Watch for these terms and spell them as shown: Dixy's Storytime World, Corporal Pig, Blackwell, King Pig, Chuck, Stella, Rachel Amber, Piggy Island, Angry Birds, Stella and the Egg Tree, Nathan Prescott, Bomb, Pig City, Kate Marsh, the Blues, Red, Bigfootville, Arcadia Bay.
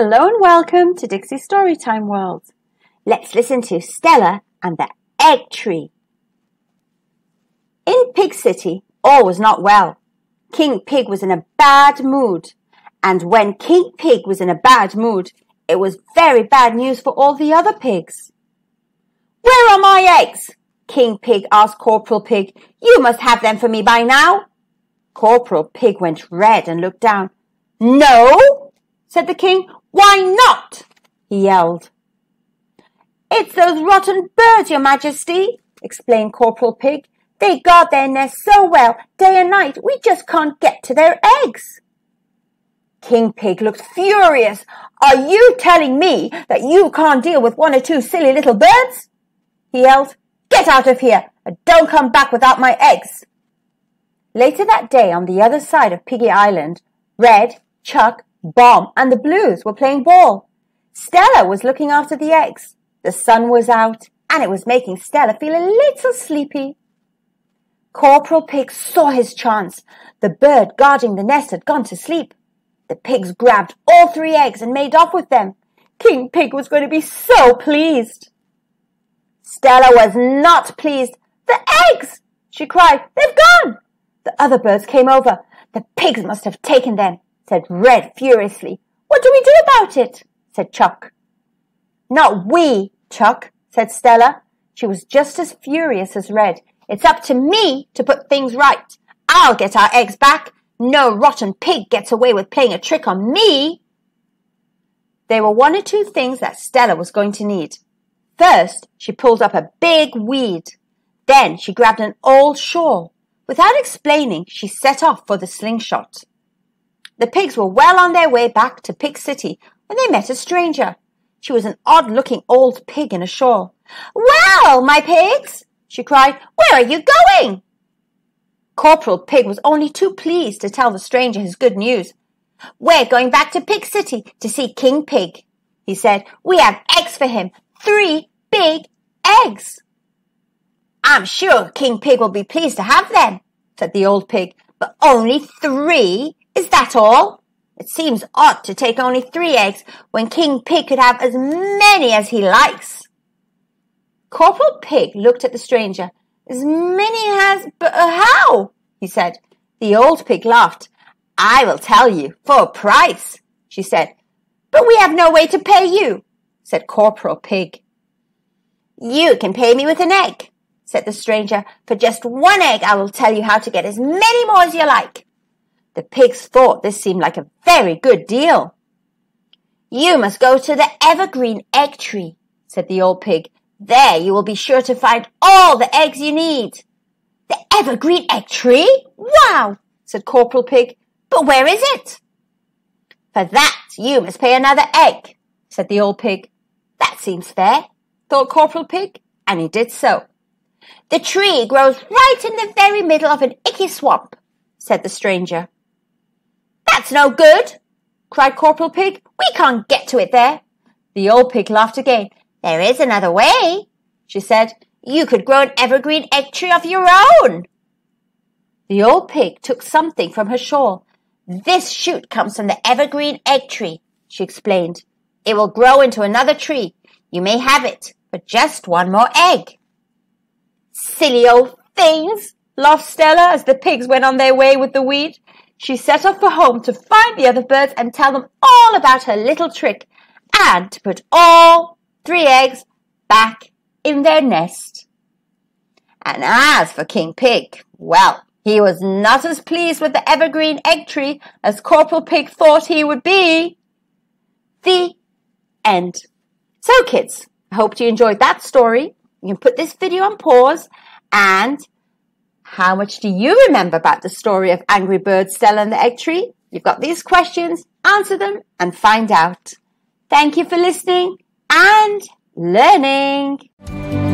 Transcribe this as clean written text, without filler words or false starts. Hello and welcome to Dixy's Storytime World. Let's listen to Stella and the Egg Tree. In Pig City, all was not well. King Pig was in a bad mood. And when King Pig was in a bad mood, it was very bad news for all the other pigs. "Where are my eggs?" King Pig asked Corporal Pig. "You must have them for me by now." Corporal Pig went red and looked down. "No," said the king. "Why not?" he yelled. "It's those rotten birds, Your Majesty," explained Corporal Pig. "They guard their nest so well, day and night, we just can't get to their eggs." King Pig looked furious. "Are you telling me that you can't deal with one or two silly little birds?" he yelled. "Get out of here and don't come back without my eggs." Later that day, on the other side of Piggy Island, Red, Chuck, Bomb and the Blues were playing ball. Stella was looking after the eggs. The sun was out and it was making Stella feel a little sleepy. Corporal Pig saw his chance. The bird guarding the nest had gone to sleep. The pigs grabbed all three eggs and made off with them. King Pig was going to be so pleased. Stella was not pleased. "The eggs!" she cried. "They've gone!" The other birds came over. "The pigs must have taken them," said Red furiously. "What do we do about it?" said Chuck. "Not we, Chuck," said Stella. She was just as furious as Red. "It's up to me to put things right. I'll get our eggs back. No rotten pig gets away with playing a trick on me." There were one or two things that Stella was going to need. First, she pulled up a big weed. Then she grabbed an old shawl. Without explaining, she set off for the slingshot. The pigs were well on their way back to Pig City when they met a stranger. She was an odd-looking old pig in a shawl. "Well, my pigs," she cried, "where are you going?" Corporal Pig was only too pleased to tell the stranger his good news. "We're going back to Pig City to see King Pig," he said. "We have eggs for him, 3 big eggs. "I'm sure King Pig will be pleased to have them," said the old pig. "But only 3? Is that all? It seems odd to take only 3 eggs when King Pig could have as many as he likes." Corporal Pig looked at the stranger. "As many as, but how?" he said. The old pig laughed. "I will tell you, for a price," she said. "But we have no way to pay you," said Corporal Pig. "You can pay me with an egg," said the stranger. "For just 1 egg, I will tell you how to get as many more as you like." The pigs thought this seemed like a very good deal. "You must go to the evergreen egg tree," said the old pig. "There you will be sure to find all the eggs you need." "The evergreen egg tree? Wow!" said Corporal Pig. "But where is it?" "For that, you must pay another egg," said the old pig. "That seems fair," thought Corporal Pig, and he did so. "The tree grows right in the very middle of an icky swamp," said the stranger. "That's no good," cried Corporal Pig. "We can't get to it there." The old pig laughed again. "There is another way," she said. "You could grow an evergreen egg tree of your own." The old pig took something from her shawl. "This shoot comes from the evergreen egg tree," she explained. "It will grow into another tree. You may have it, but just 1 more egg. "Silly old things," laughed Stella as the pigs went on their way with the weed. She set off for home to find the other birds and tell them all about her little trick and to put all 3 eggs back in their nest. And as for King Pig, well, he was not as pleased with the evergreen egg tree as Corporal Pig thought he would be. The end. So kids, I hope you enjoyed that story. You can put this video on pause. And how much do you remember about the story of Angry Birds, Stella and the Egg Tree? You've got these questions, answer them and find out. Thank you for listening and learning.